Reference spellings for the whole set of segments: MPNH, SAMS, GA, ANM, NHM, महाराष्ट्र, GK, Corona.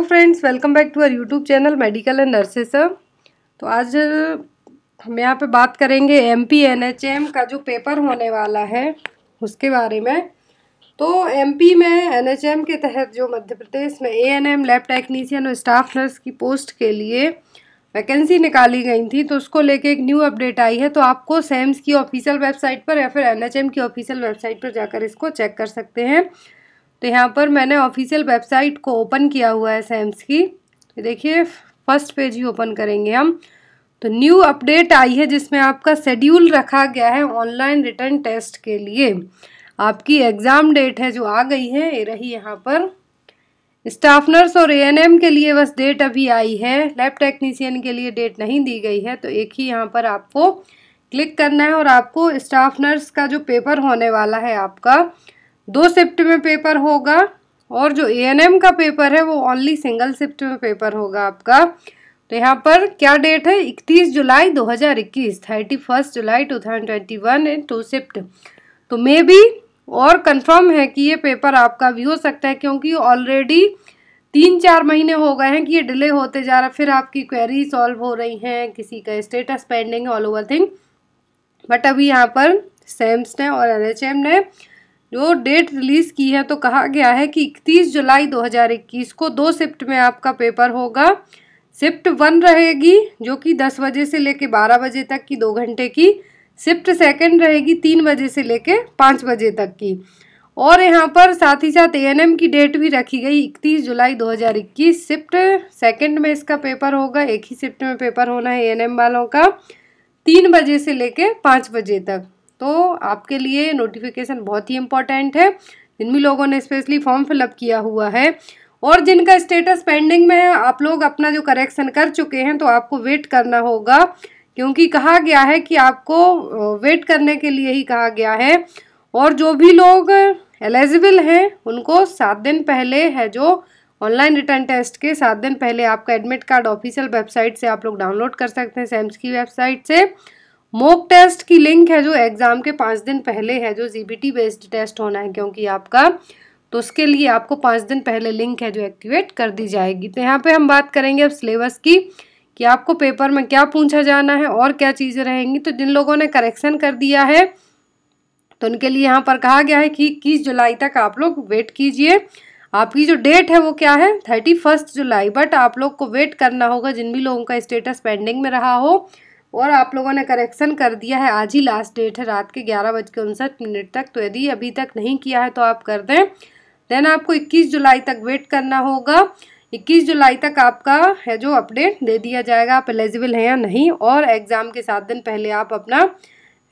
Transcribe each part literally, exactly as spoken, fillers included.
Friends welcome back to our YouTube channel medical and nurses. तो आज हम यहाँ पे बात करेंगे M P N H M का जो पेपर होने वाला है उसके बारे में। तो एम पी में एन एच एम के तहत जो मध्य प्रदेश में A N M lab technician और स्टाफ नर्स की पोस्ट के लिए वैकेंसी निकाली गई थी, तो उसको लेके एक न्यू अपडेट आई है। तो आपको सैम्स की ऑफिशियल वेबसाइट पर या फिर एन एच एम की ऑफिशियल वेबसाइट पर जाकर इसको चेक कर सकते हैं। तो यहाँ पर मैंने ऑफिशियल वेबसाइट को ओपन किया हुआ है सैम्स की। देखिए फर्स्ट पेज ही ओपन करेंगे हम। तो न्यू अपडेट आई है जिसमें आपका शेड्यूल रखा गया है ऑनलाइन रिटन टेस्ट के लिए। आपकी एग्ज़ाम डेट है जो आ गई है, ये रही यहाँ पर। स्टाफ नर्स और एएनएम के लिए बस डेट अभी आई है, लैब टेक्नीशियन के लिए डेट नहीं दी गई है। तो एक ही यहाँ पर आपको क्लिक करना है और आपको स्टाफ नर्स का जो पेपर होने वाला है आपका दो शिफ्ट में पेपर होगा, और जो एएनएम का पेपर है वो ओनली सिंगल शिफ्ट में पेपर होगा आपका। तो यहाँ पर क्या डेट है, इकतीस जुलाई दो हज़ार इक्कीस, इकतीस जुलाई दो हज़ार इक्कीस एंड टू शिफ्ट। तो मे बी और कंफर्म है कि ये पेपर आपका भी हो सकता है, क्योंकि ऑलरेडी तीन चार महीने हो गए हैं कि ये डिले होते जा रहा है। फिर आपकी क्वेरी सॉल्व हो रही हैं, किसी का status pending, all over thing. But अभी यहाँ पर सैम्स ने और एन एच एम ने जो डेट रिलीज़ की है तो कहा गया है कि इकतीस जुलाई दो हज़ार इक्कीस को दो शिफ्ट में आपका पेपर होगा। शिफ्ट वन रहेगी जो कि दस बजे से लेकर बारह बजे तक की दो घंटे की, शिफ्ट सेकंड रहेगी तीन बजे से लेकर पाँच बजे तक की। और यहाँ पर साथ ही साथ एएनएम की डेट भी रखी गई इकतीस जुलाई दो हज़ार इक्कीस, शिफ्ट सेकंड में इसका पेपर होगा। एक ही शिफ्ट में पेपर होना है एएनएम वालों का, तीन बजे से लेकर पाँच बजे तक। तो आपके लिए नोटिफिकेशन बहुत ही इम्पॉर्टेंट है, जिन भी लोगों ने स्पेशली फॉर्म फिलअप किया हुआ है और जिनका स्टेटस पेंडिंग में है। आप लोग अपना जो करेक्शन कर चुके हैं तो आपको वेट करना होगा, क्योंकि कहा गया है कि आपको वेट करने के लिए ही कहा गया है। और जो भी लोग एलिजिबल हैं उनको सात दिन पहले है जो ऑनलाइन रिटर्न टेस्ट के सात दिन पहले आपका एडमिट कार्ड ऑफिशियल वेबसाइट से आप लोग डाउनलोड कर सकते हैं, सैम्स की वेबसाइट से। मॉक टेस्ट की लिंक है जो एग्ज़ाम के पाँच दिन पहले है, जो जीबीटी बेस्ड टेस्ट होना है क्योंकि आपका, तो उसके लिए आपको पाँच दिन पहले लिंक है जो एक्टिवेट कर दी जाएगी। तो यहाँ पे हम बात करेंगे अब सिलेबस की कि आपको पेपर में क्या पूछा जाना है और क्या चीज़ें रहेंगी। तो जिन लोगों ने करेक्शन कर दिया है तो उनके लिए यहाँ पर कहा गया है कि इक्कीस जुलाई तक आप लोग वेट कीजिए। आपकी जो डेट है वो क्या है, थर्टी फर्स्ट जुलाई बट आप लोग को वेट करना होगा, जिन भी लोगों का स्टेटस पेंडिंग में रहा हो और आप लोगों ने करेक्शन कर दिया है। आज ही लास्ट डेट है रात के ग्यारह बज के उनसठ मिनट तक। तो यदि अभी तक नहीं किया है तो आप कर दें। देन आपको इक्कीस जुलाई तक वेट करना होगा। इक्कीस जुलाई तक आपका है जो अपडेट दे दिया जाएगा आप एलिजिबल हैं या नहीं, और एग्ज़ाम के सात दिन पहले आप अपना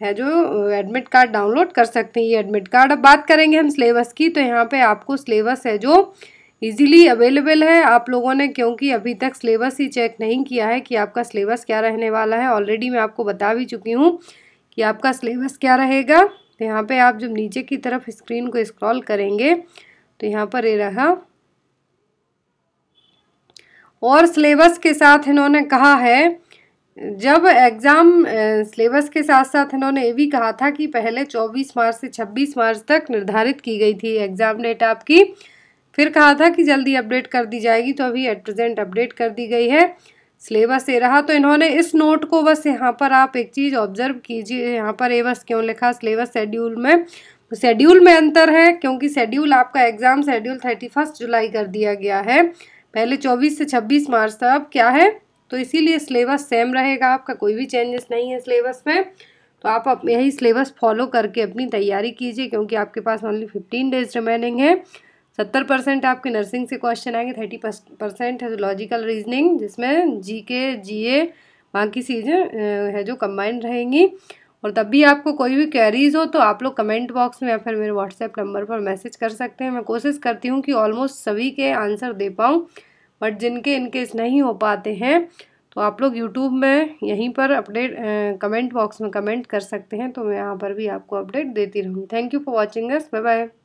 है जो एडमिट कार्ड डाउनलोड कर सकते हैं, ये एडमिट कार्ड। अब बात करेंगे हम सिलेबस की। तो यहाँ पर आपको सिलेबस है जो इजीली अवेलेबल है आप लोगों ने, क्योंकि अभी तक सिलेबस ही चेक नहीं किया है कि आपका सिलेबस क्या रहने वाला है। ऑलरेडी मैं आपको बता भी चुकी हूँ कि आपका सिलेबस क्या रहेगा। तो यहाँ पे आप जब नीचे की तरफ स्क्रीन को स्क्रॉल करेंगे तो यहाँ पर ये रहा, और सिलेबस के साथ इन्होंने कहा है, जब एग्ज़ाम सिलेबस के साथ साथ इन्होंने ये भी कहा था कि पहले चौबीस मार्च से छब्बीस मार्च तक निर्धारित की गई थी एग्ज़ाम डेट आपकी, फिर कहा था कि जल्दी अपडेट कर दी जाएगी। तो अभी एट प्रेजेंट अपडेट कर दी गई है। सिलेबस ये रहा। तो इन्होंने इस नोट को बस यहाँ पर आप एक चीज़ ऑब्जर्व कीजिए, यहाँ पर ये बस क्यों लिखा सिलेबस शेड्यूल में, तो शेड्यूल में अंतर है क्योंकि शेड्यूल आपका एग्ज़ाम शेड्यूल थर्टी फर्स्ट जुलाई कर दिया गया है, पहले चौबीस से छब्बीस मार्च था अब क्या है। तो इसीलिए सिलेबस सेम रहेगा आपका, कोई भी चेंजेस नहीं है सिलेबस में। तो आप यही सिलेबस फॉलो करके अपनी तैयारी कीजिए, क्योंकि आपके पास ओनली फिफ्टीन डेज रिमेनिंग है। सत्तर परसेंट आपके नर्सिंग से क्वेश्चन आएंगे, थर्टी परसेंट है लॉजिकल रीजनिंग जिसमें जीके, जीए, बाकी चीज़ें है जो कंबाइंड रहेंगी। और तब भी आपको कोई भी क्वेरीज हो तो आप लोग कमेंट बॉक्स में या फिर मेरे व्हाट्सएप नंबर पर मैसेज कर सकते हैं। मैं कोशिश करती हूँ कि ऑलमोस्ट सभी के आंसर दे पाऊँ, बट जिनके इनकेस नहीं हो पाते हैं तो आप लोग यूट्यूब में यहीं पर अपडेट कमेंट बॉक्स में कमेंट कर सकते हैं, तो मैं यहाँ पर भी आपको अपडेट देती रहूँगी। Thank you for watching us, bye bye.